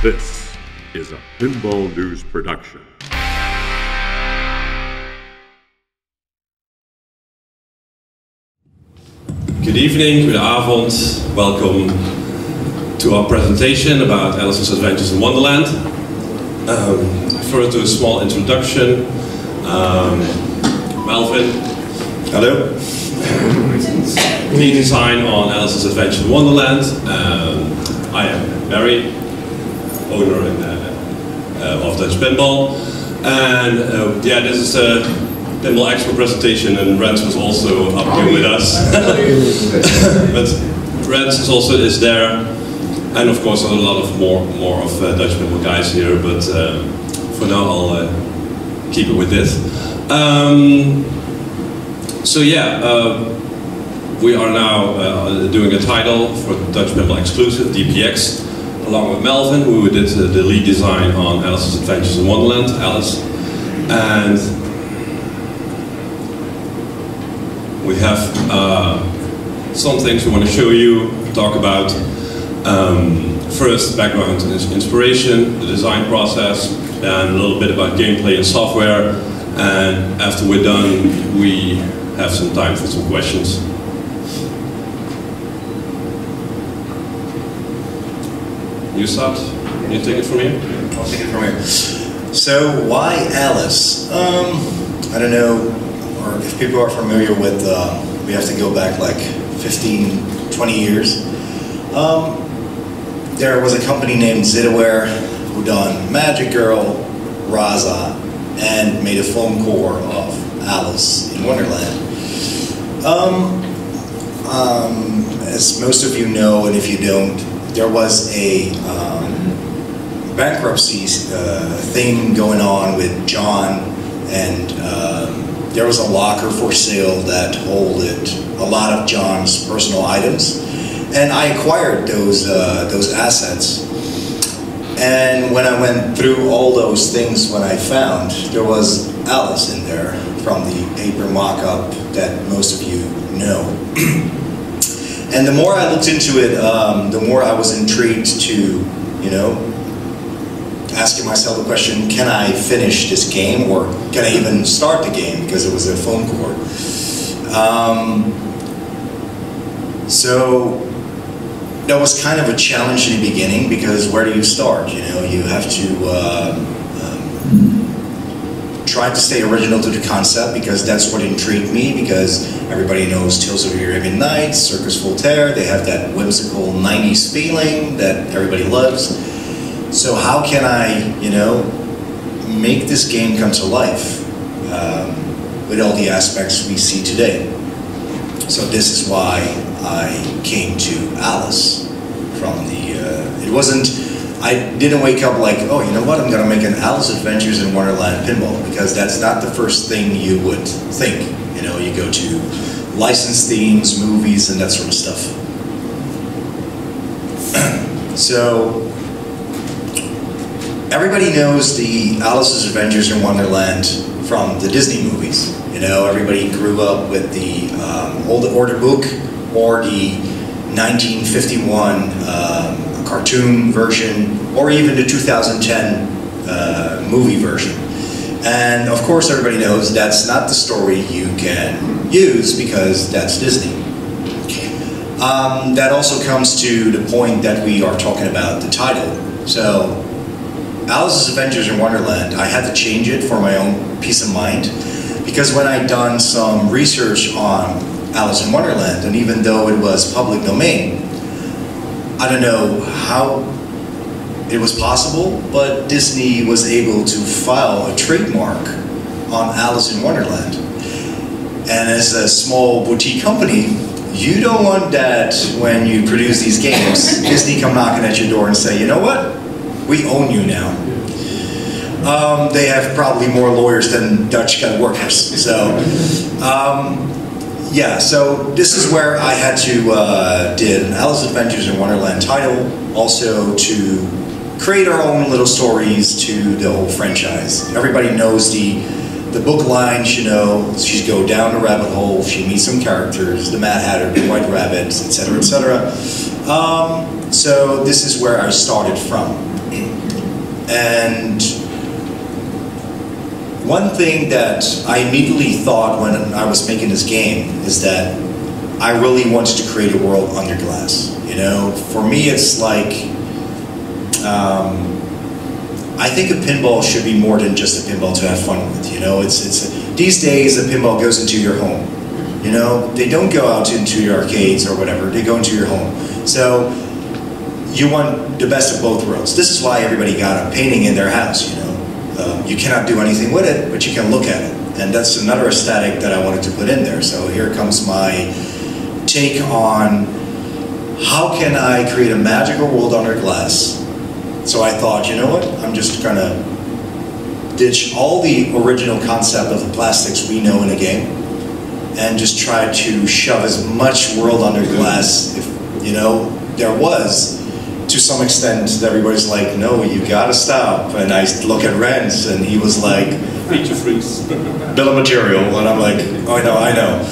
This is a Pinball News production. Good evening, good avond. Welcome to our presentation about Alice's Adventures in Wonderland. First, do a small introduction. Melvin, hello. Lead design on Alice's Adventures in Wonderland. I am Barry, owner and, of Dutch Pinball, and yeah, this is the Pinball Expo presentation, and Rens was also up here with us. But Rens is also there, and of course a lot of more of Dutch Pinball guys here. But for now, I'll keep it with this. So yeah, we are now doing a title for Dutch Pinball exclusive DPX. Along with Melvin, who did the lead design on Alice's Adventures in Wonderland, Alice. And we have some things we want to show you, talk about. First, background and inspiration, the design process, and a little bit about gameplay and software. And after we're done, we have some time for some questions. You start? You take it from here? I'll take it from here. So, why Alice? I don't know, or if people are familiar with, we have to go back like 15, 20 years. There was a company named Zidware who done Magic Girl, Raza, and made a film core of Alice in Wonderland. As most of you know, and if you don't, there was a bankruptcy thing going on with John, and there was a locker for sale that holded a lot of John's personal items, and I acquired those assets. And when I went through all those things, when I found there was Alice in there from the paper mock-up that most of you know. And the more I looked into it, the more I was intrigued to, you know, asking myself the question, can I finish this game, or can I even start the game, because it was a phone cord. So that was kind of a challenge in the beginning, because where do you start? You know, you have to try to stay original to the concept, because that's what intrigued me, because everybody knows Tales of the Arabian Nights, Circus Voltaire, they have that whimsical 90s feeling that everybody loves. So how can I, you know, make this game come to life with all the aspects we see today? So this is why I came to Alice from the, it wasn't, I didn't wake up like, oh, you know what, I'm going to make an Alice Adventures in Wonderland pinball, because that's not the first thing you would think. You know, you go to licensed themes, movies, and that sort of stuff. So, everybody knows the Alice's Adventures in Wonderland from the Disney movies. You know, everybody grew up with the old order book or the 1951 cartoon version, or even the 2010 movie version. And of course everybody knows that's not the story you can use, because that's Disney. That also comes to the point that we are talking about the title. So, Alice's Adventures in Wonderland, I had to change it for my own peace of mind, because when I done some research on Alice in Wonderland, and even though it was public domain, I don't know how it was possible, but Disney was able to file a trademark on Alice in Wonderland. And as a small boutique company, you don't want that when you produce these games. Disney come knocking at your door and say, you know what? We own you now. They have probably more lawyers than Dutch workers. So, yeah, so this is where I had to did an Alice Adventures in Wonderland title, also to create our own little stories to the whole franchise. Everybody knows the book lines, you know, she's go down the rabbit hole, she meets some characters, the Mad Hatter, the White Rabbit, etc., etc. So this is where I started from. And one thing that I immediately thought when I was making this game is that I really wanted to create a world under glass. You know, for me it's like, I think a pinball should be more than just a pinball to have fun with. You know, it's these days a pinball goes into your home. You know, they don't go out into your arcades or whatever, they go into your home. So you want the best of both worlds. This is why everybody got a painting in their house, you know. You cannot do anything with it, but you can look at it. And that's another aesthetic that I wanted to put in there. So here comes my take on how can I create a magical world under glass. So I thought, you know what, I'm just gonna ditch all the original concept of the plastics we know in a game and just try to shove as much world under glass, if, you know, there was. To some extent, everybody's like, no, you gotta stop. And I look at Renz, and he was like, feature freeze, bill of material. And I'm like, oh, no, I know.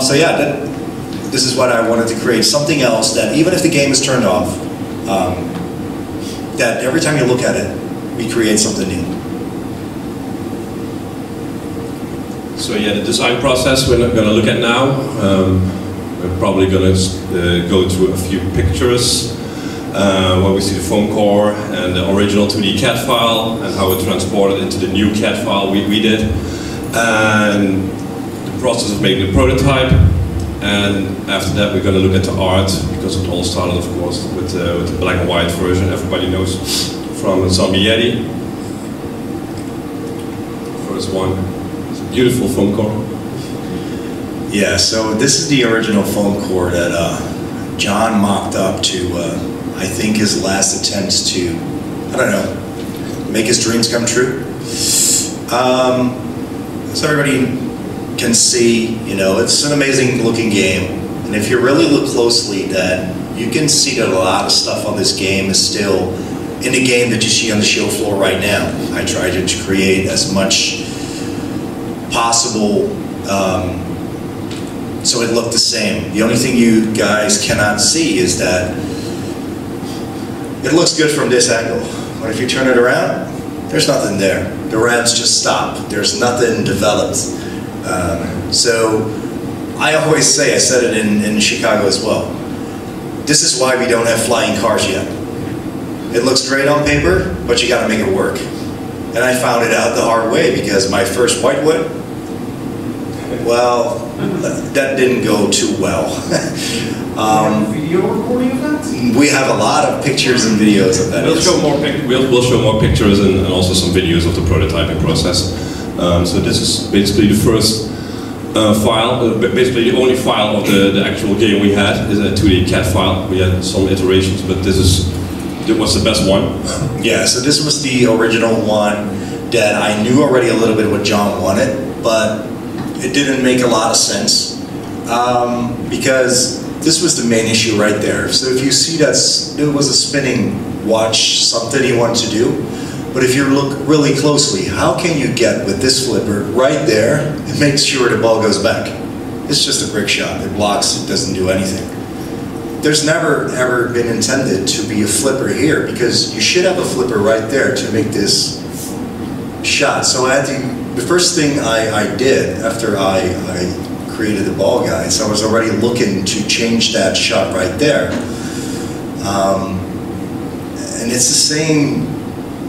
So yeah, this is what I wanted to create. Something else that even if the game is turned off, that every time you look at it, we create something new. So yeah, the design process we're not gonna look at now. We're probably gonna go through a few pictures. Where we see the foam core and the original 2D CAD file and how it transported into the new CAD file we did, and the process of making the prototype. And after that we're going to look at the art, because it all started, of course, with the black and white version everybody knows from Zombie Yeti. First one, it's a beautiful foam core. Yeah, so this is the original foam core that John mocked up to I think his last attempts to, I don't know, make his dreams come true. So everybody can see, you know, it's an amazing looking game. And if you really look closely, that you can see that a lot of stuff on this game is still in the game that you see on the show floor right now. I tried to create as much possible so it looked the same. The only thing you guys cannot see is that it looks good from this angle, but if you turn it around, there's nothing there. The ramps just stop. There's nothing developed. So I always say, I said it in Chicago as well, this is why we don't have flying cars yet. It looks great on paper, but you gotta make it work. And I found it out the hard way, because my first Whitewood, well, that didn't go too well. Video recording of that? We have a lot of pictures and videos of that. We'll show more pictures and also some videos of the prototyping process. So this is basically the first file, basically the only file of the actual game we had is a 2D CAD file. We had some iterations, but it was the best one. Yeah, so this was the original one that I knew already a little bit what John wanted, but it didn't make a lot of sense because this was the main issue right there. So if you see that it was a spinning watch, something he wanted to do, but if you look really closely, how can you get with this flipper right there and make sure the ball goes back? It's just a brick shot. It blocks, it doesn't do anything. There's never ever been intended to be a flipper here, because you should have a flipper right there to make this shot. So I had to, the first thing I did after I created the ball guide, so I was already looking to change that shot right there. And it's the same,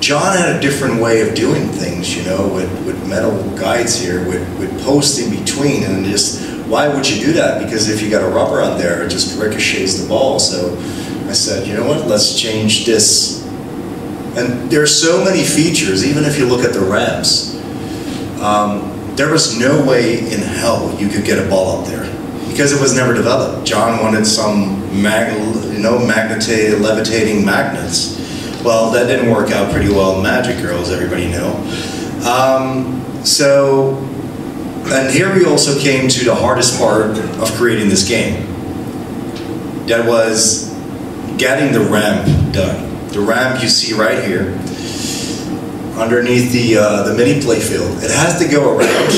John had a different way of doing things, you know, with metal guides here, with posts in between, and just, why would you do that? Because if you got a rubber on there, it just ricochets the ball. So I said, you know what, let's change this. And there are so many features, even if you look at the ramps. There was no way in hell you could get a ball up there, because it was never developed. John wanted some levitating magnets. Well, that didn't work out pretty well in Magic Girl, as everybody know. And here we also came to the hardest part of creating this game. That was getting the ramp done. The ramp you see right here, underneath the mini playfield. It has to go around,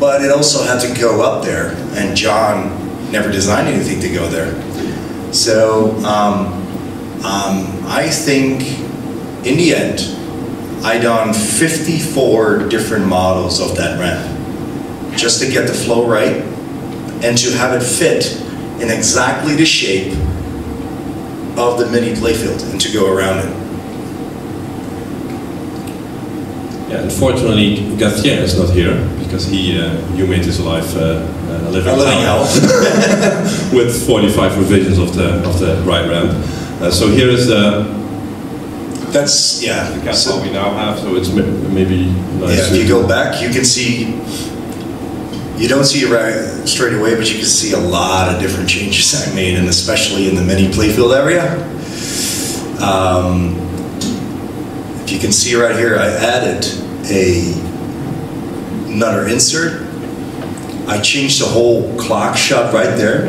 but it also had to go up there, and John never designed anything to go there. So I think In the end, I done 54 different models of that ramp just to get the flow right and to have it fit in exactly the shape of the mini playfield and to go around it. Yeah, unfortunately, Gauthier is not here because he, you made his life a living hell with 45 revisions of the ride ramp. So here is that's yeah. The catalog we now have, so it's maybe nice. Yeah, if you go back, you can see. You don't see it right straight away, but you can see a lot of different changes I made, and especially in the mini playfield area. You can see right here, I added another insert. I changed the whole clock shot right there.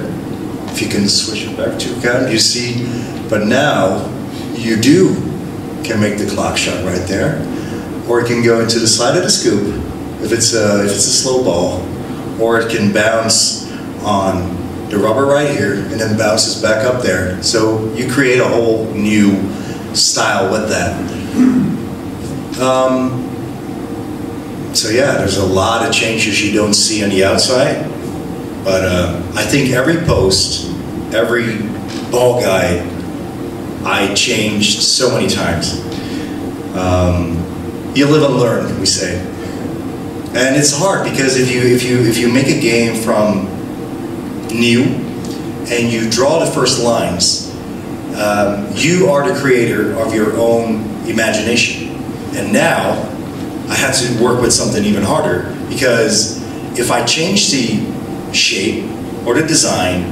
If you can switch it back to account, you see, but now you can make the clock shot right there, or it can go into the side of the scoop if it's a slow ball, or it can bounce on the rubber right here and then bounces back up there. So you create a whole new style with that. So yeah, there's a lot of changes you don't see on the outside, but I think every post, every ball guide, I changed so many times. You live and learn, we say, and it's hard because if you make a game from new and you draw the first lines, you are the creator of your own imagination. And now I had to work with something even harder, because if I change the shape or the design,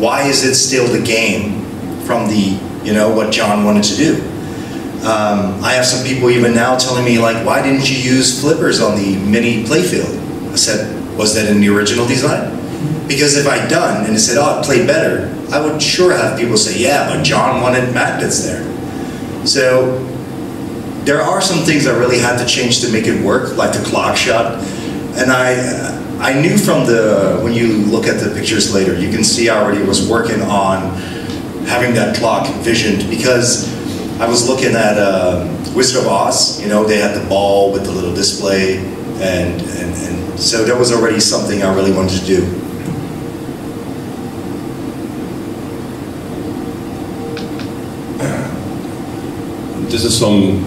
why is it still the game from the, you know, what John wanted to do? I have some people even now telling me, like, why didn't you use flippers on the mini playfield? I said, was that in the original design? Because if I'd done and it said, oh, it played better, I would sure have people say, yeah, but John wanted magnets there. So there are some things I really had to change to make it work, like the clock shot. And I knew from the, when you look at the pictures later, you can see I already was working on having that clock envisioned, because I was looking at Wizard of Oz. You know, they had the ball with the little display, and so that was already something I really wanted to do. This is some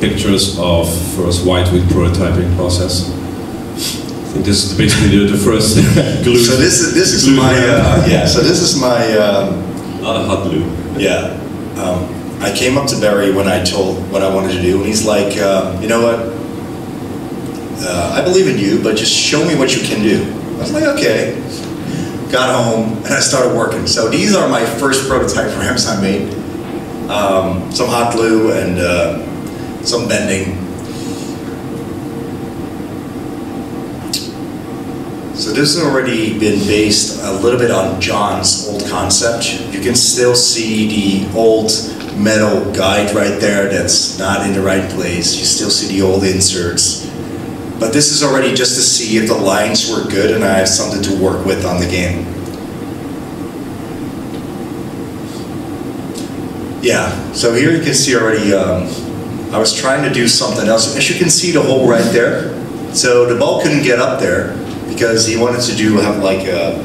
pictures of first whitewood prototyping process. I think this is basically the first glue. So this is my yeah. So this is my hot glue. Yeah, I came up to Barry when I told what I wanted to do, and he's like, you know what? I believe in you, but just show me what you can do. I was like, okay. Got home and I started working. So these are my first prototype ramps I made. Some hot glue and some bending. So this has already been based a little bit on John's old concept. You can still see the old metal guide right there that's not in the right place. You still see the old inserts. But this is already just to see if the lines were good and I have something to work with on the game. Yeah, so here you can see already, I was trying to do something else. As you can see the hole right there, so the ball couldn't get up there because he wanted to have like a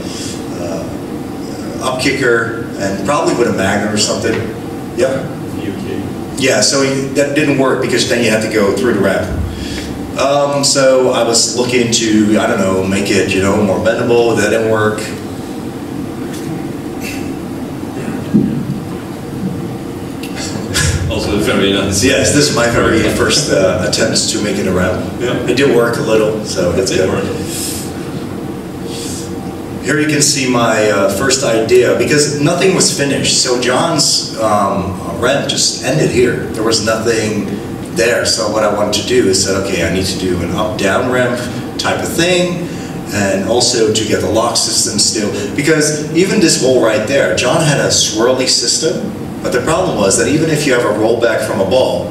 up kicker and probably with a magnet or something. Yeah. Yeah, so that didn't work because then you had to go through the ramp. So I was looking to, I don't know, make it, you know, more bendable. That didn't work. Very nice. Yes, this is my very first attempts to make it around. Yeah. It did work a little, so that's good. Here you can see my first idea, because nothing was finished. So John's rent just ended here. There was nothing there. So what I wanted to do is said, okay, I need to do an up-down ramp type of thing, and also to get the lock system still. Because even this wall right there, John had a swirly system. But the problem was that even if you have a rollback from a ball,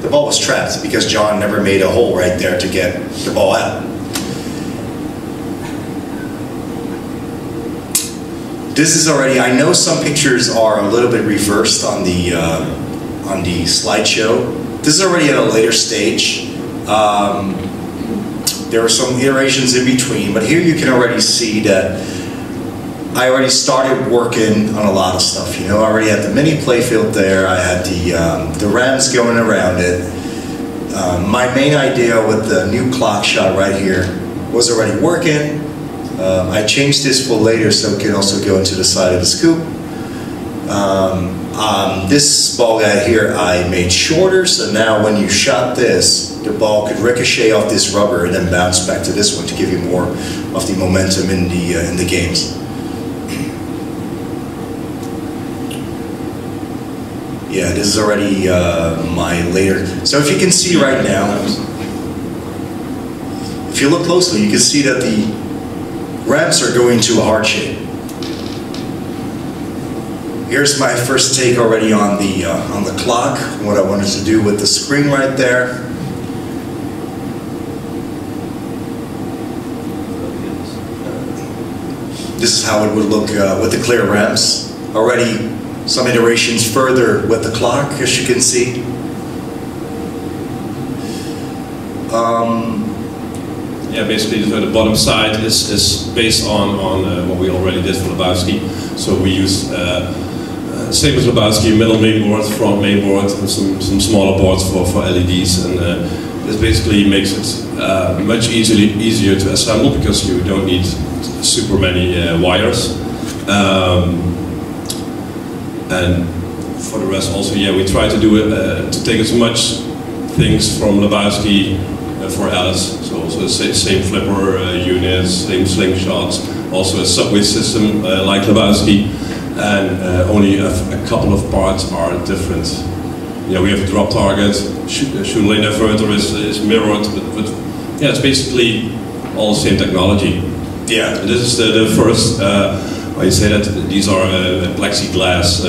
the ball was trapped because John never made a hole right there to get the ball out. This is already, I know some pictures are a little bit reversed on the slideshow. This is already at a later stage. There are some iterations in between, but here you can already see that I already started working on a lot of stuff. You know, I already had the mini playfield there. I had the ramps going around it. My main idea with the new clock shot right here was already working. I changed this for later so it can also go into the side of the scoop. This ball guy here I made shorter, so now when you shot this, the ball could ricochet off this rubber and then bounce back to this one to give you more of the momentum in the games. Yeah, this is already my later. So if you can see right now, if you look closely, you can see that the ramps are going to a heart shape. Here's my first take already on the clock, what I wanted to do with the screen right there. This is how it would look with the clear ramps. Already some iterations further with the clock, as you can see. Yeah, basically the bottom side is based on what we already did for Lebowski. So we use same as Lebowski, middle mainboard, front mainboard, and some smaller boards for LEDs. And this basically makes it much easier to assemble because you don't need super many wires. And for the rest also, yeah, we try to do it, to take as much things from Lebowski for Alice. So also the same flipper units, same slingshots, also a subway system like Lebowski, and only a couple of parts are different. Yeah, we have a drop target, shoot lane diverter is mirrored, but yeah, it's basically all the same technology. Yeah, this is the first, I say that these are plexiglass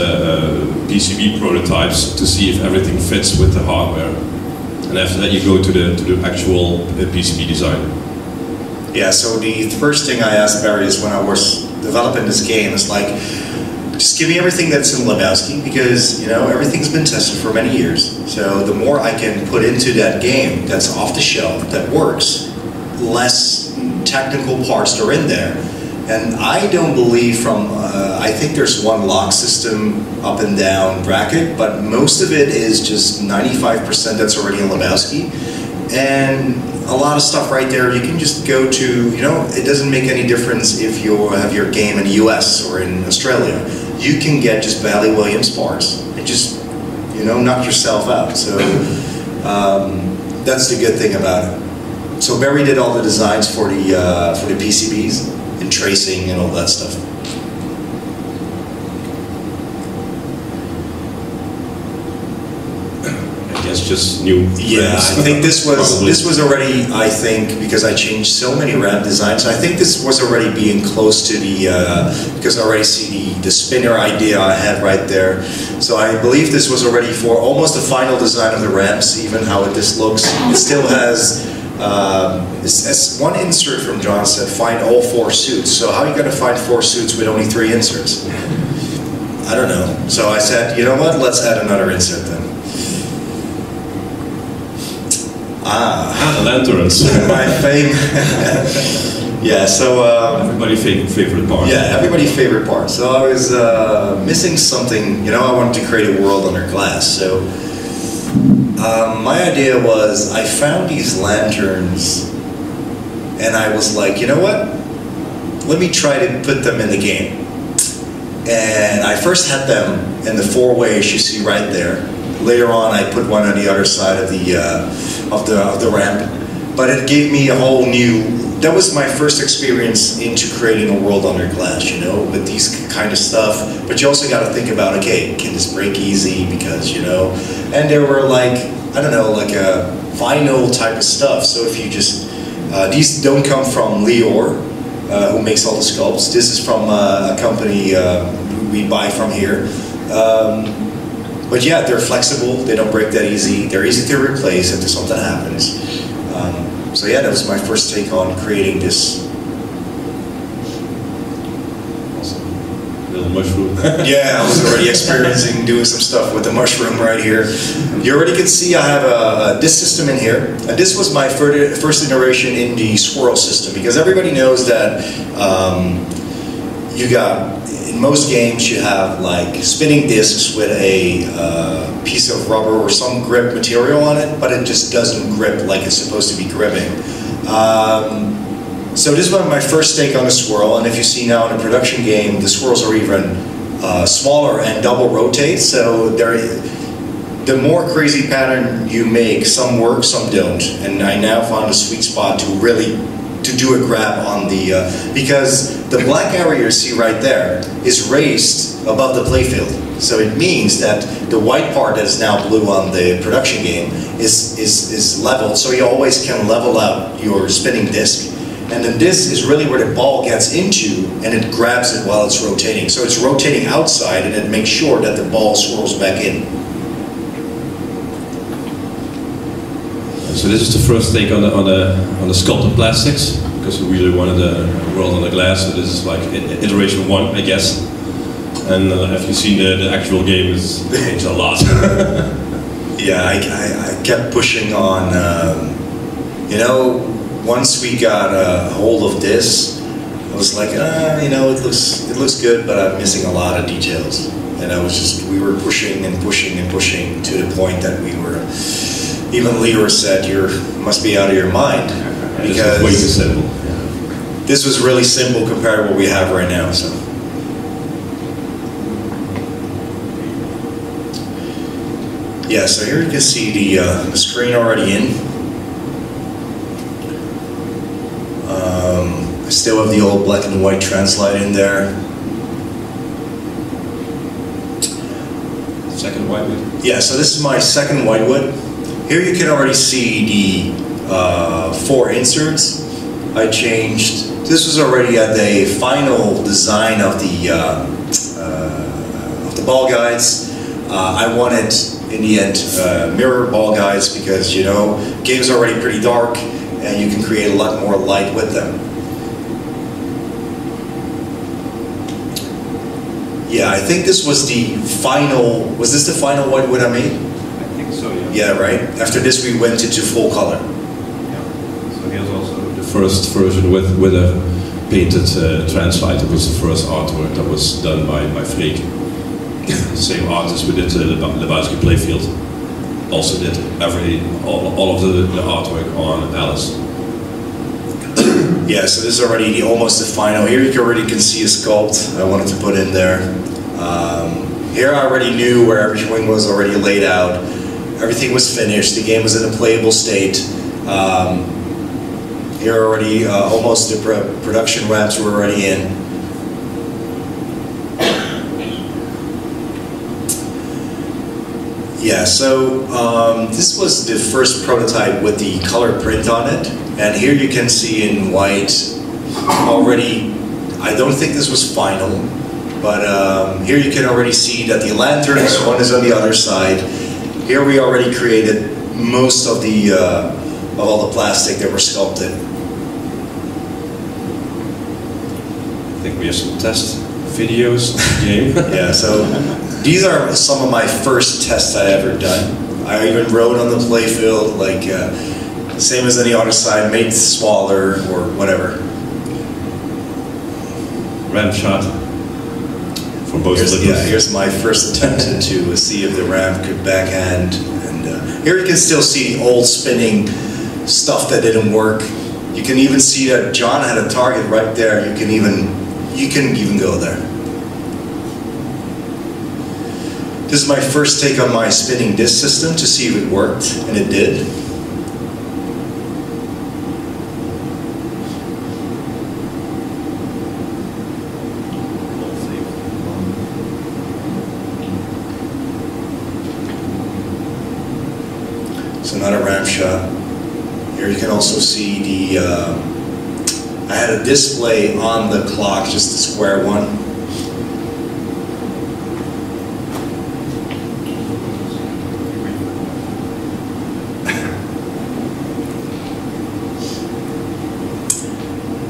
PCB prototypes to see if everything fits with the hardware. And after that you go to the actual PCB design. Yeah, so the first thing I asked Barry is when I was developing this game is like, just give me everything that's in Lebowski because, you know, everything's been tested for many years. So the more I can put into that game that's off the shelf, that works, less technical parts are in there. And I don't believe from, I think there's one lock system up and down bracket, but most of it is just 95% that's already in Lebowski. And a lot of stuff right there, you can just go to, you know, it doesn't make any difference if you have your game in the US or in Australia. You can get just Bally Williams parts and just, you know, knock yourself out. So that's the good thing about it. So Barry did all the designs for the PCBs. And tracing and all that stuff. I guess just new. Yeah, I think this was already. I think because I changed so many ramp designs, I think this was already being close to the because I already see the spinner idea I had right there. So I believe this was already for almost the final design of the ramps, even how this looks. It still has. As one insert from John said, find all four suits. So how are you going to find four suits with only three inserts? I don't know. So I said, you know what? Let's add another insert then. Ah, lanterns. My fame. Yeah. So everybody's favorite part. Yeah, everybody's favorite part. So I was missing something. You know, I wanted to create a world under glass. So. My idea was, I found these lanterns, and I was like, you know what? Let me try to put them in the game. And I first had them in the four ways you see right there. Later on, I put one on the other side of the of the ramp. But it gave me a whole new. That was my first experience into creating a world under glass, you know, with these kind of stuff. But you also got to think about, okay, can this break easy? Because you know. And there were like, I don't know, like a vinyl type of stuff. So if you just, these don't come from Lior, who makes all the sculpts. This is from a company we buy from here. But yeah, they're flexible. They don't break that easy. They're easy to replace if something happens. So yeah, that was my first take on creating this. little mushroom. Yeah, I was already experiencing doing some stuff with the mushroom right here. You already can see I have a DIS system in here. And this was my first iteration in the swirl system, because everybody knows that you got, in most games you have like spinning discs with a piece of rubber or some grip material on it, but it just doesn't grip like it's supposed to be gripping. So this was my first take on the swirl, and if you see now in a production game, the swirls are even smaller and double rotate, so the more crazy pattern you make, some work, some don't. And I now found a sweet spot to really do a grab on the, because the black area you see right there is raised above the playfield. So it means that the white part that is now blue on the production game is leveled, so you always can level out your spinning disc. And then this is really where the ball gets into, and it grabs it while it's rotating. So it's rotating outside, and it makes sure that the ball swirls back in. So this is the first take on the sculpted plastics, because we really wanted a world on the glass. So this is like iteration one, I guess. And if you've seen the actual game, it's changed a lot. Yeah, I kept pushing on, you know. Once we got a hold of this, I was like, you know, it looks good, but I'm missing a lot of details. And I was just, we were pushing and pushing and pushing to the point that we were, even Lior said, you must be out of your mind, because way too simple. Yeah. This was really simple compared to what we have right now. So. Yeah, so here you can see the screen already in. I still have the old black and white translite in there. Second whitewood? Yeah, so this is my second whitewood. Here you can already see the four inserts I changed. This was already at the final design of the ball guides. I wanted, in the end, mirror ball guides, because, you know, game's already pretty dark, and you can create a lot more light with them. Yeah, I think this was the final, was this the final whitewood I made? I think so, yeah. Yeah, right. After this we went into full color. Yeah. So here's also the first version with a painted translite. It was the first artwork that was done by Freek. Same artist who did the Lebowski playfield. Also did all of the artwork on Alice. Yeah, so this is already almost the final. Here you already can see a sculpt I wanted to put in there. Here I already knew where everything was already laid out. Everything was finished. The game was in a playable state. Here already almost the production wraps were already in. Yeah, so this was the first prototype with the color print on it. And here you can see in white already, I don't think this was final, but here you can already see that the lanterns, one is on the other side. Here we already created most of the, of all the plastic that were sculpted. I think we have some test videos of the game. Yeah, so. These are some of my first tests I ever done. I even wrote on the playfield, like same as any other side, made smaller or whatever. Ramp shot from both. Yeah, here's my first attempt to see if the ramp could backhand. And here you can still see old spinning stuff that didn't work. You can even see that John had a target right there. You can even go there. This is my first take on my spinning disc system to see if it worked, and it did. So not a ramp shot. Here you can also see the, I had a display on the clock, just the square one.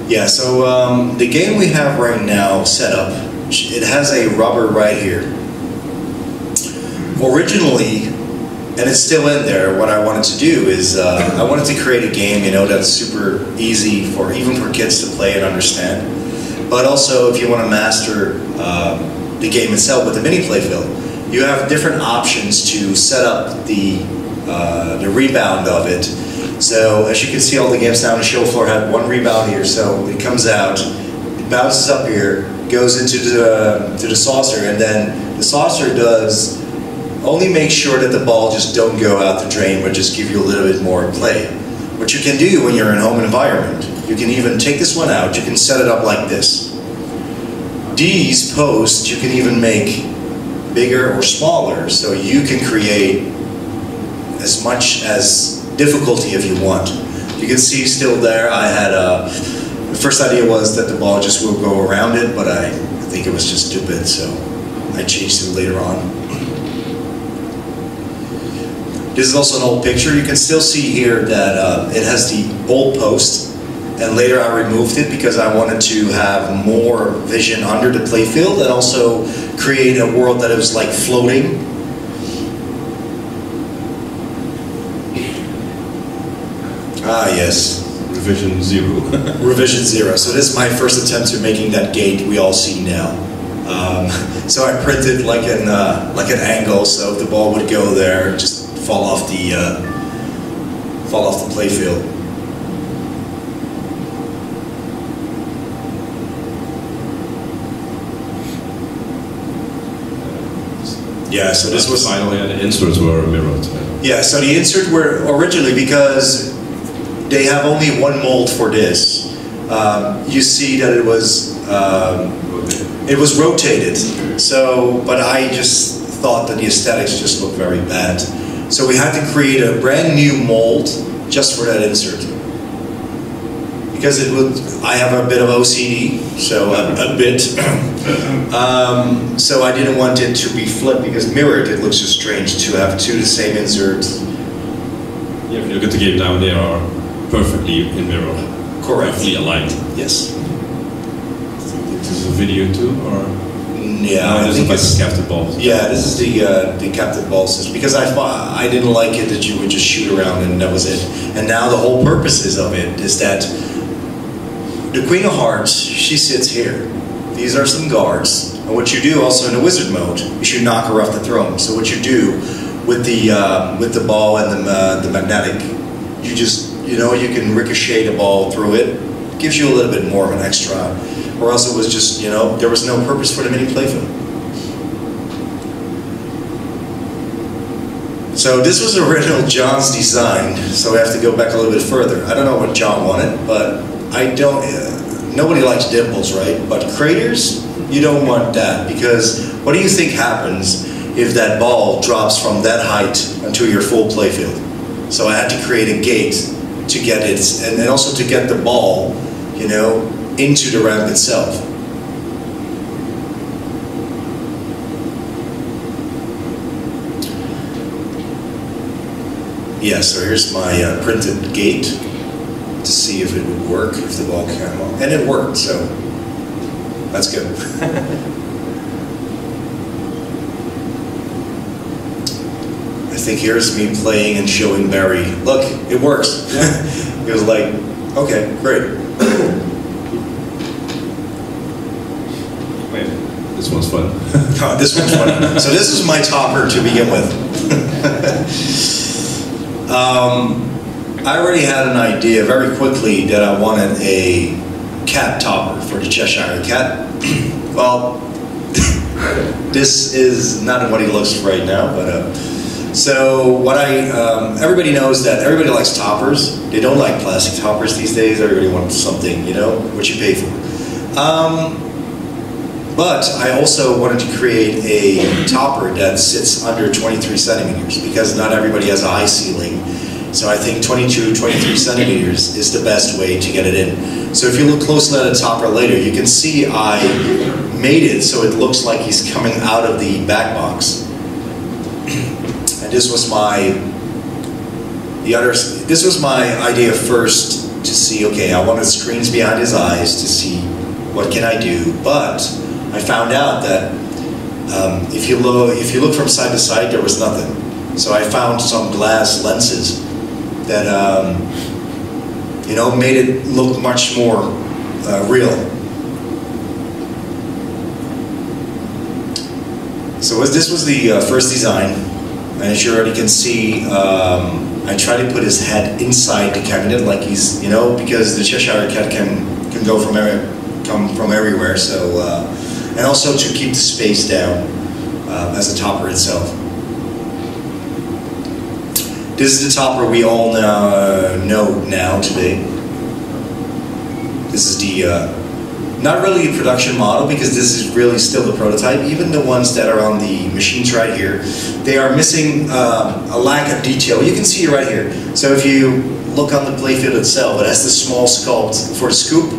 Yeah, so the game we have right now set up It has a rubber right here. Originally, and it's still in there, what I wanted to do is I wanted to create a game, you know, that's super easy for even for kids to play and understand. But also, if you want to master the game itself with the mini playfield, you have different options to set up the rebound of it. So as you can see, all the games down on the show floor had one rebound here. So it comes out, it bounces up here, goes into the saucer, and then the saucer does. Only make sure that the ball just don't go out the drain, but just give you a little bit more play. What you can do when you're in a home environment, you can even take this one out, you can set it up like this. These posts you can even make bigger or smaller, so you can create as much as difficulty if you want. You can see still there, I had the first idea was that the ball just will go around it, but I think it was just stupid, so I changed it later on. This is also an old picture. You can still see here that it has the old post, and later I removed it because I wanted to have more vision under the playfield and also create a world that was like floating. Ah, yes. Revision zero. Revision zero. So this is my first attempt at making that gate we all see now. So I printed like an angle, so if the ball would go there, just fall off the playfield. Yeah, so this was finally, and the inserts were mirrored. Yeah, so the inserts were originally because they have only one mold for this. You see that it was rotated. So, but I just thought that the aesthetics just looked very bad. So we had to create a brand new mold just for that insert. Because it would, I have a bit of OCD, so a bit. So I didn't want it to be flipped because mirrored, it looks just strange to have two the same inserts. Yeah, if you look at the game down, they are perfectly in mirror. Correctly aligned. Yes. This is a video too, or? Yeah, no, I think it's like captive balls. Yeah, this is the captive ball system because I didn't like it that you would just shoot around and that was it. And now the whole purpose of it is that the Queen of Hearts, she sits here. These are some guards, and what you do also in the wizard mode is you knock her off the throne. So what you do with the ball and the magnetic, you just you can ricochet the ball through it. Gives you a little bit more of an extra, or else it was just, there was no purpose for the mini playfield. So this was original John's design, so we have to go back a little bit further. I don't know what John wanted, but I don't, nobody likes dimples, right? But craters, you don't want that, because what do you think happens if that ball drops from that height until your full playfield? So I had to create a gate to get it, and then also to get the ball into the ramp itself. Yeah, so here's my printed gate to see if it would work, if the ball came off. And it worked, so that's good. I think here's me playing and showing Barry, look, it works. It was like, okay, great. This one's fun. Oh, this one's fun. So this is my topper to begin with. I already had an idea very quickly that I wanted a cat topper for the Cheshire Cat. Well, this is not what he looks right now, but so what I everybody knows that everybody likes toppers. They don't like plastic toppers these days. Everybody wants something, what you pay for. But I also wanted to create a topper that sits under 23 centimeters because not everybody has a high ceiling. So I think 22, 23 centimeters is the best way to get it in. So if you look closely at a topper later, you can see I made it so it looks like he's coming out of the back box. And this was this was my idea first to see, okay, I wanted screens behind his eyes to see what can I do, but I found out that if you look from side to side, there was nothing. So I found some glass lenses that you know, made it look much more real. So this was the first design, and as you already can see, I try to put his head inside the cabinet, like he's, you know, because the Cheshire Cat can go from come from everywhere. So and also to keep the space down as a topper itself. This is the topper we all know now today. This is the, not really a production model, because this is really still the prototype. Even the ones that are on the machines right here, they are missing a lack of detail. You can see right here. So if you look on the playfield itself, it has the small sculpt for the scoop,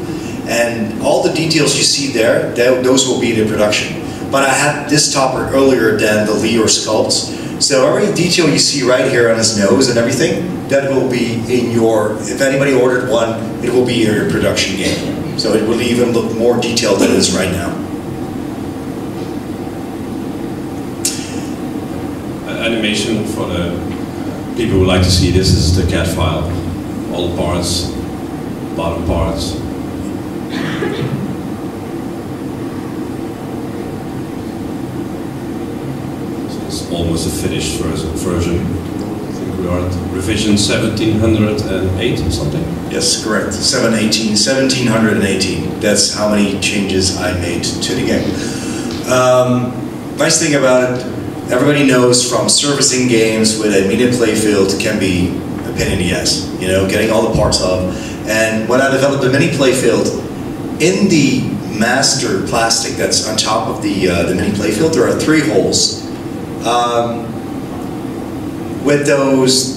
and all the details you see there, those will be the production. But I had this topper earlier than the Lior sculpts. So every detail you see right here on his nose and everything, that will be in your, if anybody ordered one, it will be in your production game. So it will even look more detailed than it is right now. Animation for the people who like to see this is the CAD file. All the parts, bottom parts. Almost a finished version. I think we are at revision 1708 or something. Yes, correct. 1718. That's how many changes I made to the game. Nice thing about it, everybody knows from servicing games with a media playfield can be a pain in the ass. You know, getting all the parts up. And when I developed the mini playfield, in the master plastic that's on top of the mini playfield, there are 3 holes. With those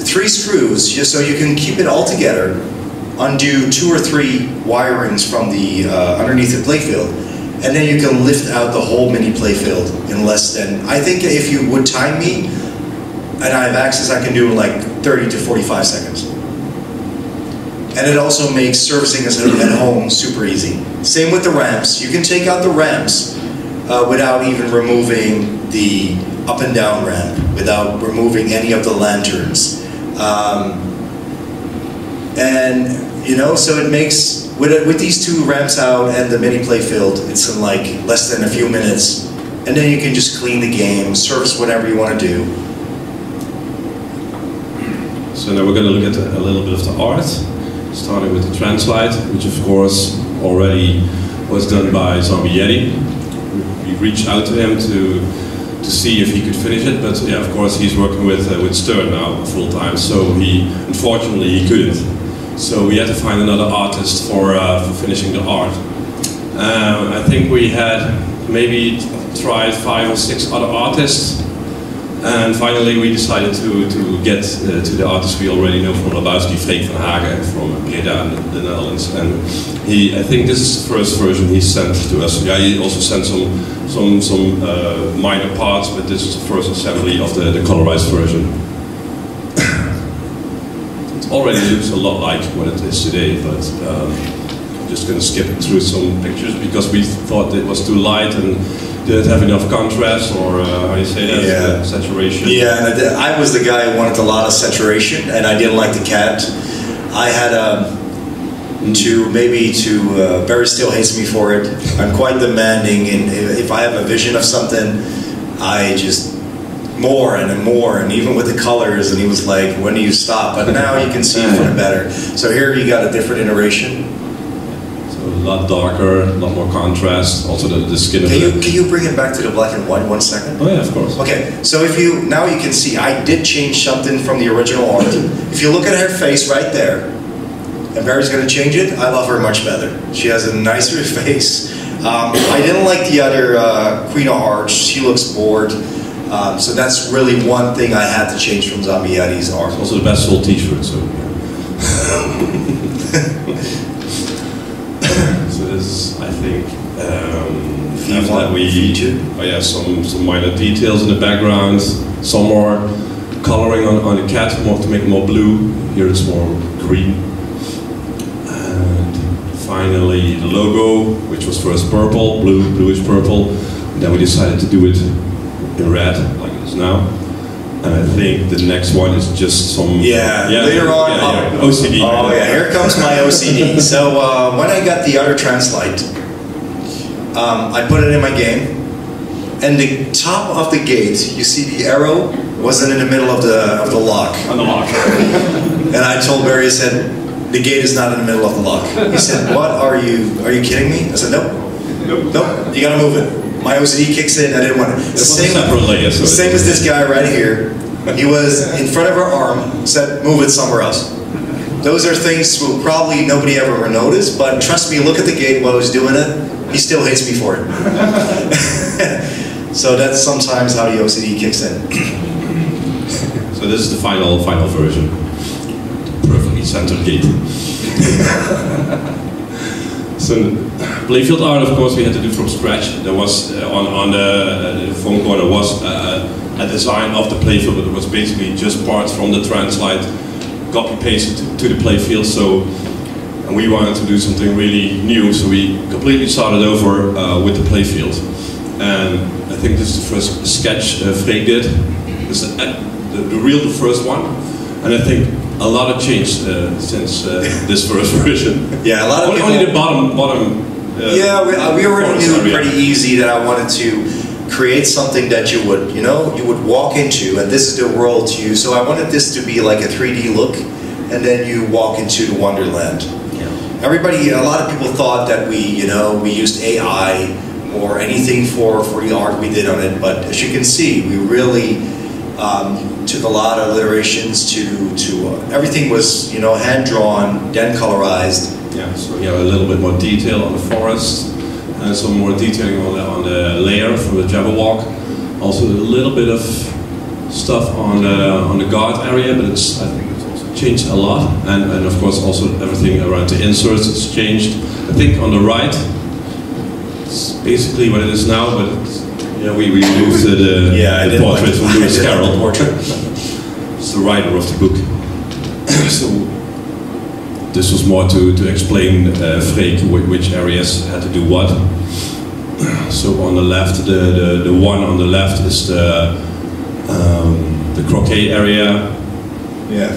3 screws, just so you can keep it all together, undo 2 or 3 wirings from the underneath the playfield, and then you can lift out the whole mini playfield in less than, I think if you would time me, and I have access, I can do in like 30 to 45 seconds. And it also makes servicing at home super easy. Same with the ramps. You can take out the ramps without even removing the up and down ramp, without removing any of the lanterns. And, you know, so it makes, with these 2 ramps out and the mini playfield, it's in like less than a few minutes. And then you can just clean the game, service whatever you want to do. So now we're going to look at a little bit of the art, starting with the translite, which of course already was done by Zombie Yeti. We reached out to him to see if he could finish it, but yeah, of course he's working with Stern now full time, so he unfortunately he couldn't. So we had to find another artist for finishing the art. I think we had maybe tried 5 or 6 other artists, and finally we decided to get to the artist we already know from Lebowski, Freek van Hagen from Breda in the Netherlands, and he, I think this is the first version he sent to us. Yeah, he also sent some minor parts, but this is the first assembly of the colorized version. It already looks a lot like what it is today, but I'm just going to skip through some pictures because we thought it was too light and didn't have enough contrast, or how do you say that? Yeah. Saturation. Yeah, I was the guy who wanted a lot of saturation, and I didn't like the cat. I had Barry still hates me for it. I'm quite demanding, and if I have a vision of something, I just more and even with the colors. And he was like, "When do you stop?" But now you can see it for the better. So here you got a different iteration. A lot darker, a lot more contrast. Also, the skin. Can you bring it back to the black and white 1 second? Oh yeah, of course. Okay, so if you now you can see, I did change something from the original art. If you look at her face right there, and Barry's going to change it. I love her much better. She has a nicer face. I didn't like the other Queen of Hearts. She looks bored. So that's really one thing I had to change from Zombie Yeti's art. It's also the best sold T-shirt. So. Yeah. I think some minor details in the background, some more coloring on the cat, more to make it more blue. Here it's more green. And finally the logo, which was first purple, bluish purple, and then we decided to do it in red, like it is now. And I think the next one is just some... Later on, OCD. Oh yeah, here comes my OCD. So when I got the Outer Translite, I put it in my game, and the top of the gate, you see the arrow, wasn't in the middle of the lock. On the lock. And I told Barry, I said, the gate is not in the middle of the lock. He said, what, are you kidding me? I said, nope, you gotta move it. My OCD kicks in, I didn't want it. Same as this guy right here. He was in front of our arm, said, move it somewhere else. Those are things will probably nobody ever noticed, but trust me, look at the gate while I was doing it, he still hates me for it. So that's sometimes how the OCD kicks in. So this is the final version. The perfectly centered gate. So playfield art, of course, we had to do from scratch. There was on the phone call there was a design of the playfield, but it was basically just parts from the Translite copy pasted to the playfield. So, and we wanted to do something really new, so we completely started over with the playfield. And I think this is the first sketch Freek did. It's the first one, and I think a lot of changed since this first version. Yeah, a lot of only the bottom. Yeah, we already knew pretty easy that I wanted to create something that you would walk into, and this is the world to you. So I wanted this to be like a 3D look, and then you walk into the Wonderland. Yeah. A lot of people thought that we used AI or anything for the art we did on it, but as you can see, we really. Took a lot of alliterations to everything was hand drawn, then colorized. Yeah, so we have a little bit more detail on the forest, and some more detailing on the layer from the Jabberwock. Also a little bit of stuff on the guard area, but I think it's also changed a lot. And of course also everything around the inserts has changed. I think on the right, it's basically what it is now, but. Yeah, we used the portrait from Lewis Carroll. It's the writer of the book. So this was more to explain Freek which areas had to do what. So on the left, the one on the left is the croquet area. Yeah.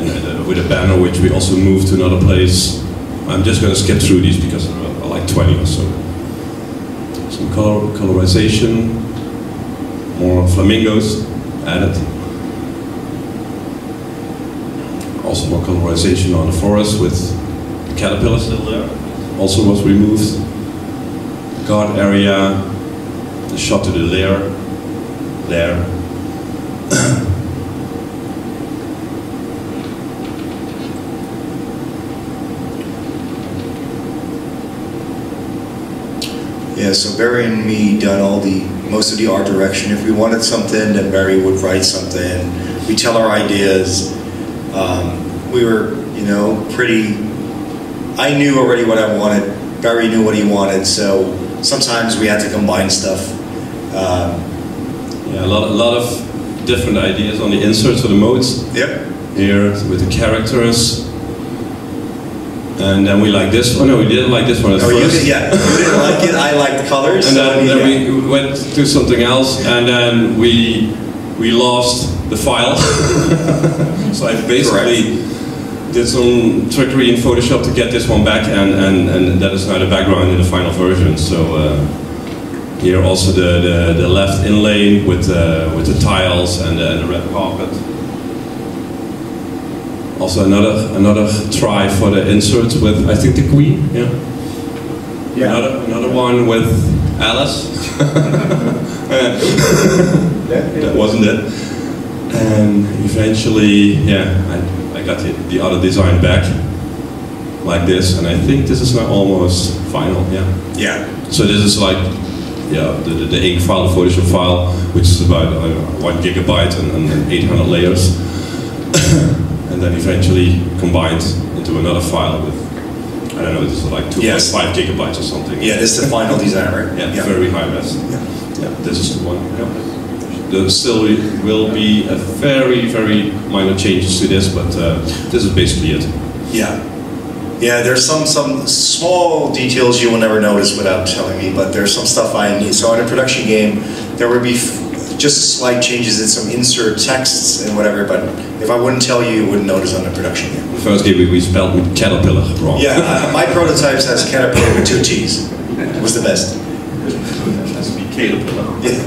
And, with a banner which we also moved to another place. I'm just going to skip through these because there are like 20 or so. Some colorization, more flamingos added. Also more colorization on the forest with the caterpillar still there. Also was removed. Guard area, the shot to the lair. Yeah, so Barry and me done most of the art direction. If we wanted something, then Barry would write something. We tell our ideas. We were, pretty. I knew already what I wanted. Barry knew what he wanted. So sometimes we had to combine stuff. Yeah, a lot of different ideas on the inserts for the modes. Yep. Here with the characters. And then we like this one. Oh, no, we didn't like this one at first. You didn't like it. I liked the colors. And then we went to something else, and then we lost the file. So I basically did some trickery in Photoshop to get this one back, and that is now the background in the final version. So here also the left inlay with the tiles and the red carpet. Also another try for the inserts with, I think, the Queen, yeah. Another one with Alice. That wasn't it. And eventually, yeah, I got the other design back, like this, and I think this is now almost final, yeah. Yeah. So this is like, yeah, the ink file, the Photoshop file, which is about 1 gigabyte and 800 layers. And then eventually combined into another file with, I don't know, this is like 2.5 gigabytes or something. Yeah, this is the final design, right? Yeah, very high res. Yeah, this is the one. Yeah. There still will be a very, very minor changes to this, but this is basically it. Yeah. Yeah, there's some small details you will never notice without telling me, but there's some stuff I need. So in a production game, there would be just slight changes in some insert texts and whatever, but if I wouldn't tell you, you wouldn't notice on the production game. The first game we spelled caterpillar wrong. Yeah, my prototypes has caterpillar with two T's. It was the best. It has to be caterpillar. Yeah.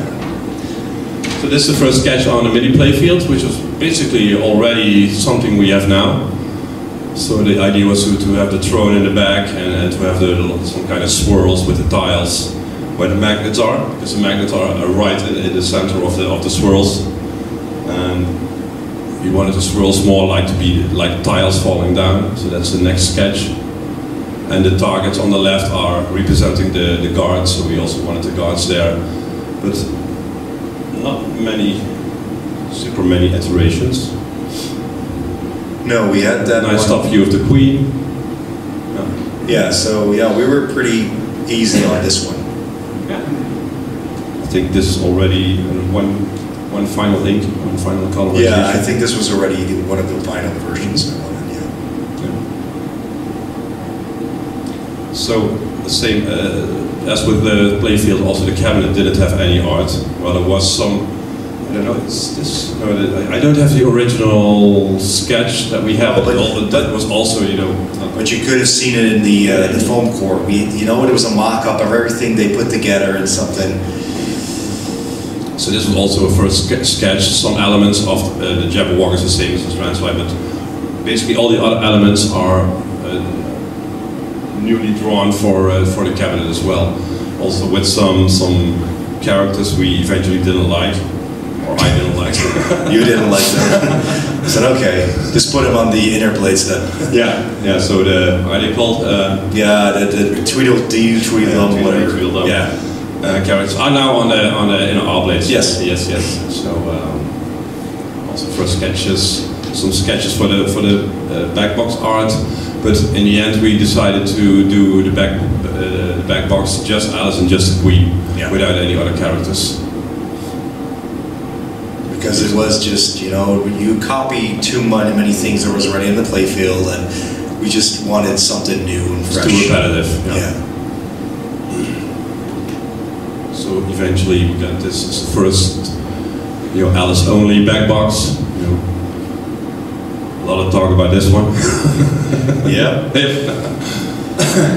So this is the first sketch on the MIDI playfield, which was basically already something we have now. So the idea was to have the throne in the back and to have some kind of swirls with the tiles where the magnets are, because the magnets are right in the center of the swirls. And we wanted the swirls more like to be like tiles falling down, so that's the next sketch. And the targets on the left are representing the guards, so we also wanted the guards there. But not super many iterations. No, we had that nice top view of the Queen. No. Yeah, so yeah, we were pretty easy on this one. Yeah. I think this is already one final ink, one final colorization. Yeah, I think this was already one of the final versions. Yeah. So the same as with the playfield, also the cabinet didn't have any art. Well, there was some. I don't know, it's this, no, I don't have the original sketch that we have, but that was also, you know... But you could have seen it in the foam core. You know, it was a mock-up of everything they put together and something. So this was also a first sketch. Some elements of the Jabberwock is the same as the Translight, but basically all the other elements are newly drawn for the cabinet as well. Also with some characters we eventually didn't like. I didn't like them. You didn't like them. I said, okay, just put them on the inner plates then. Yeah, so the, what are they called? Yeah, the Tweedledee, Tweedledum, whatever. Tweedledum. Yeah. Characters are now on the inner R plates. Yes. So, also for sketches, some sketches for the back box art, but in the end we decided to do the back box, just Alice and just the Queen, without any other characters. Because it was just, you know, you copy too many things that was already in the playfield, and we just wanted something new and fresh. It's too repetitive. Yeah. So eventually, we got this first, you know, Alice only back box. You know, a lot of talk about this one. Yeah.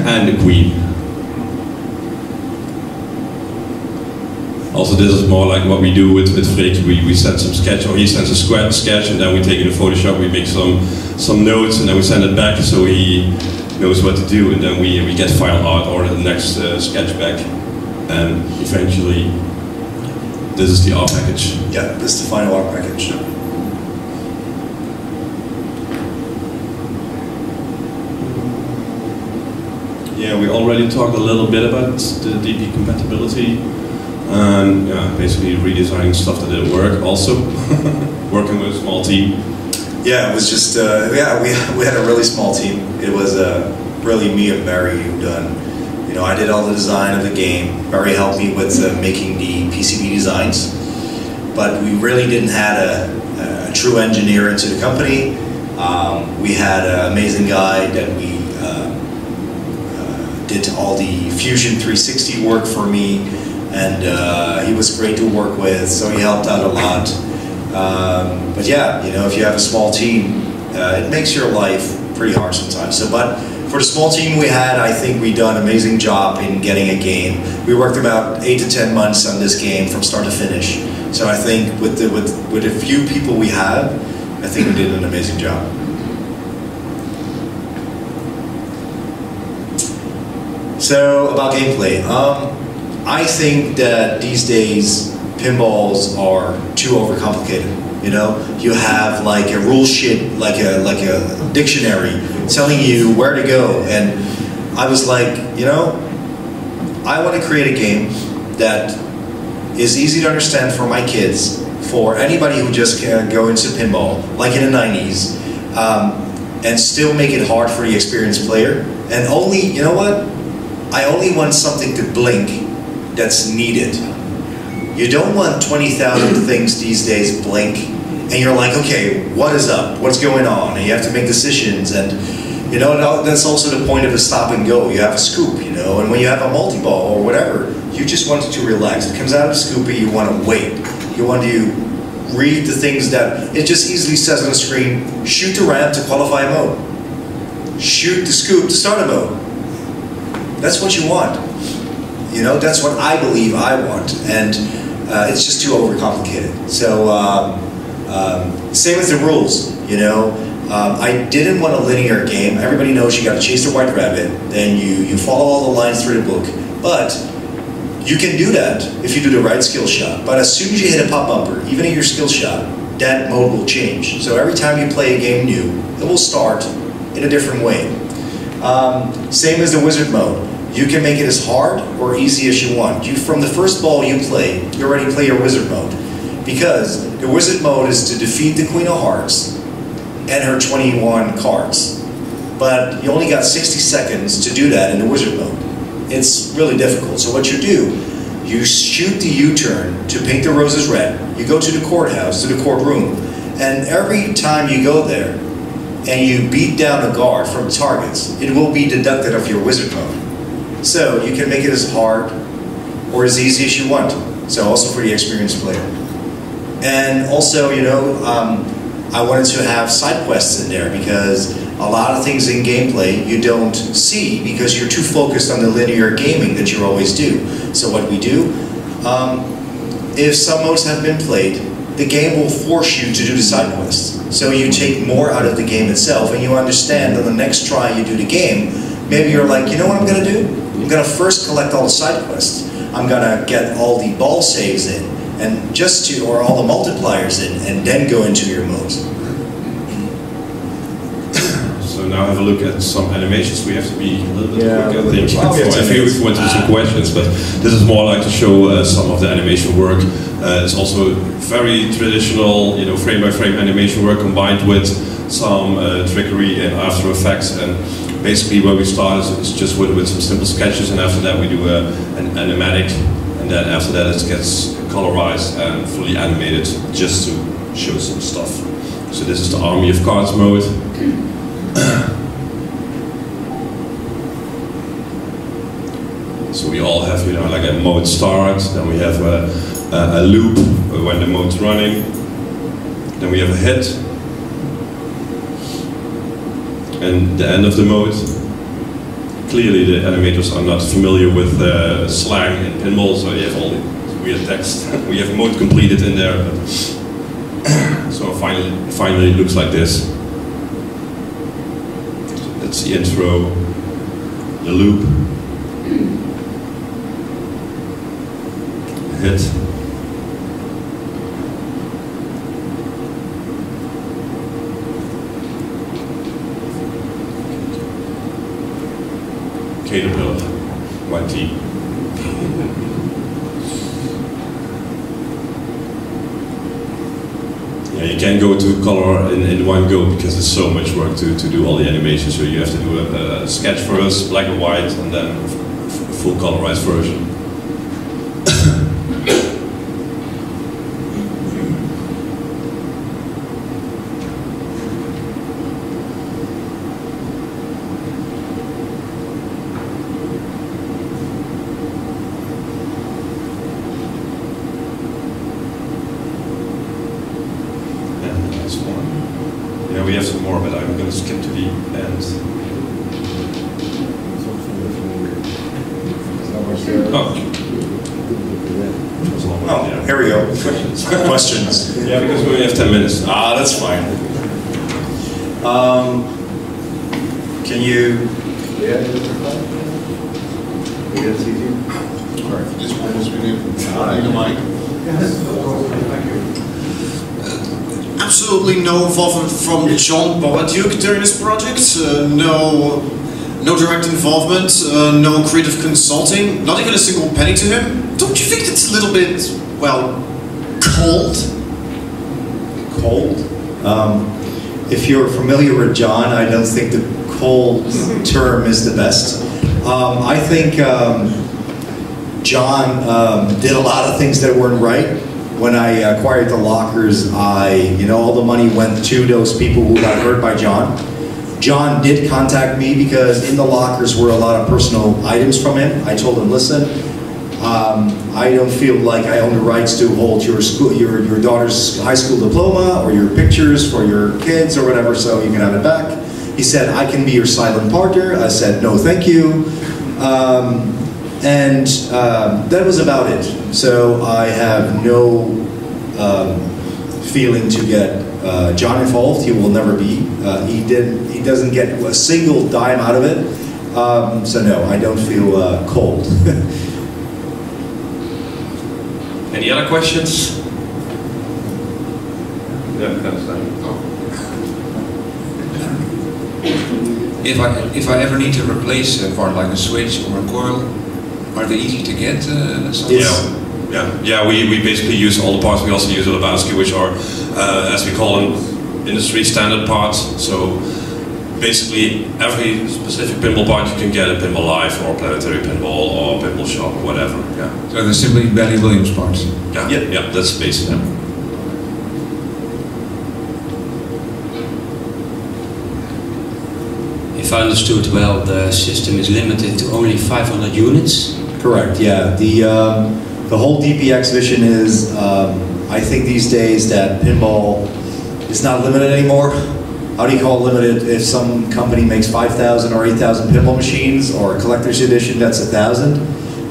And the Queen. Also, this is more like what we do with Freek. We send some sketch, or he sends a sketch, and then we take it in Photoshop. We make some notes, and then we send it back so he knows what to do. And then we get file art or the next sketch back, and eventually, this is the art package. Yeah, this is the final art package. Yeah, we already talked a little bit about the DP compatibility. And yeah, basically redesigning stuff that didn't work. Also, working with a small team. Yeah, it was just we had a really small team. It was really me and Mary who done. You know, I did all the design of the game. Mary helped me with making the PCB designs, but we really didn't have a true engineer into the company. We had an amazing guy that we did all the Fusion 360 work for me. And he was great to work with, so he helped out a lot. But yeah, you know, if you have a small team, it makes your life pretty hard sometimes. So, but for the small team we had, I think we done an amazing job in getting a game. We worked about 8 to 10 months on this game from start to finish. So I think with the few people we have, I think we did an amazing job. So about gameplay. I think that these days pinballs are too overcomplicated. You know, you have like a rule sheet, like a dictionary telling you where to go, and I was like, you know, I want to create a game that is easy to understand for my kids, for anybody who just can go into pinball, like in the 90s, and still make it hard for the experienced player. And only, you know what? I only want something to blink. That's needed. You don't want 20,000 things these days blink, and you're like, okay, what is up? What's going on? And you have to make decisions, and You know, that's also the point of a stop and go. You have a scoop, you know, and when you have a multi-ball or whatever, you just want it to relax. It comes out of Scoopy, you want to wait. You want to read the things that it just easily says on the screen. Shoot the ramp to qualify mode. Shoot the scoop to starter mode. That's what you want. You know, that's what I believe I want. And it's just too overcomplicated. So, same with the rules, you know. I didn't want a linear game. Everybody knows you gotta chase the white rabbit, then you follow all the lines through the book. But you can do that if you do the right skill shot. But as soon as you hit a pop bumper, even in your skill shot, that mode will change. So every time you play a game new, it will start in a different way. Same as the wizard mode. You can make it as hard or easy as you want. From the first ball you play, you already play your wizard mode. Because the wizard mode is to defeat the Queen of Hearts and her 21 cards. But you only got 60 seconds to do that in the wizard mode. It's really difficult. So what you do, you shoot the U-turn to paint the roses red. You go to the courthouse, to the courtroom, and every time you go there and you beat down a guard from targets, it will be deducted of your wizard mode. So you can make it as hard or as easy as you want. So also for the experienced player. And also, you know, I wanted to have side quests in there because a lot of things in gameplay you don't see because you're too focused on the linear gaming that you always do. So what we do, if some modes have been played, the game will force you to do the side quests. So you take more out of the game itself and you understand on the next try you do the game, maybe you're like, you know what I'm gonna do? I'm gonna first collect all the side quests. I'm gonna get all the ball saves in and or all the multipliers in and then go into your modes. So now have a look at some animations. We have to be a little bit quicker. If you want to some questions, but this is more like to show some of the animation work. It's also very traditional, you know, frame-by-frame animation work combined with some trickery and After Effects. And basically where we start is just with some simple sketches, and after that we do an animatic, and then after that it gets colorized and fully animated just to show some stuff. So this is the Army of Cards mode. So we all have, you know, like a mode start, then we have a loop when the mode's running, then we have a hit, and the end of the mode. Clearly the animators are not familiar with slang and pinball, so they have all the weird text. We have mode completed in there, but so finally it looks like this. That's the intro, the loop, the hit, caterpillar, white tea. You can't go to color in one go because it's so much work to do all the animations. So you have to do a sketch first, black and white, and then a full colorized version. From John Bobaduke during this project, no direct involvement, no creative consulting, not even a single penny to him. Don't you think it's a little bit, well, cold? Cold? If you're familiar with John, I don't think the cold term is the best. I think John did a lot of things that weren't right. When I acquired the lockers, you know, all the money went to those people who got hurt by John. John did contact me because in the lockers were a lot of personal items from him. I told him, listen, I don't feel like I own the rights to hold your school, your daughter's high school diploma or your pictures for your kids or whatever, so you can have it back. He said, I can be your silent partner. I said, no, thank you. That was about it. So I have no feeling to get John involved. He will never be. He doesn't get a single dime out of it. So no, I don't feel cold. Any other questions? If I ever need to replace a part like a switch or a coil, are they easy to get? Yeah. We basically use all the parts. We also use the Lebowski, which are, as we call them, industry standard parts. So basically, every specific pinball part you can get at Pinball Live or Planetary Pinball or Pinball Shop or whatever. Yeah. So they're simply Benny Williams parts. Yeah. Yeah. That's basically. Yeah. If I understood well, the system is limited to only 500 units. Correct. Yeah. The whole DPX vision is, I think these days that pinball is not limited anymore. How do you call it limited if some company makes 5,000 or 8,000 pinball machines or a collector's edition that's 1,000?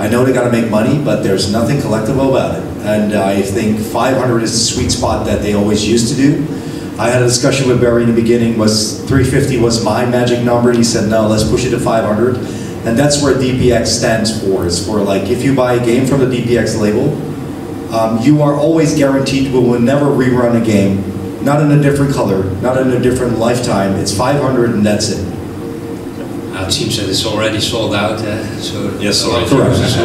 I know they got to make money, but there's nothing collectible about it. And I think 500 is the sweet spot that they always used to do. I had a discussion with Barry in the beginning, was 350 was my magic number. He said, no, let's push it to 500. And that's where DPX stands for. It's for like, if you buy a game from the DPX label, you are always guaranteed we will never rerun a game, not in a different color, not in a different lifetime. It's 500 and that's it. Now it seems that it's already sold out, so yes, correct. So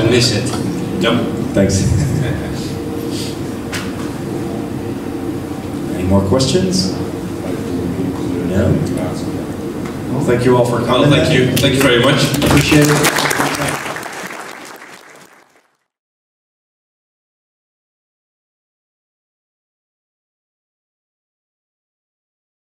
we'll miss it. Yep. Thanks. Any more questions? No. Well, thank you all for coming. Well, thank you. Thank you very much. Appreciate it.